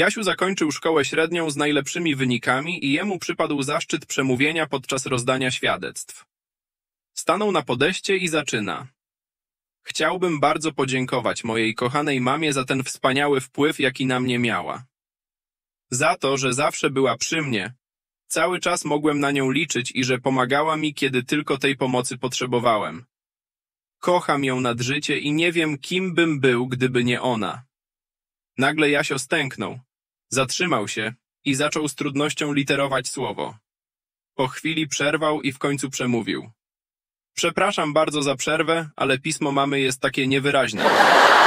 Jasiu zakończył szkołę średnią z najlepszymi wynikami i jemu przypadł zaszczyt przemówienia podczas rozdania świadectw. Stanął na podejście i zaczyna. Chciałbym bardzo podziękować mojej kochanej mamie za ten wspaniały wpływ, jaki na mnie miała. Za to, że zawsze była przy mnie. Cały czas mogłem na nią liczyć i że pomagała mi, kiedy tylko tej pomocy potrzebowałem. Kocham ją nad życie i nie wiem, kim bym był, gdyby nie ona. Nagle Jasio stęknął, zatrzymał się i zaczął z trudnością literować słowo. Po chwili przerwał i w końcu przemówił. Przepraszam bardzo za przerwę, ale pismo mamy jest takie niewyraźne.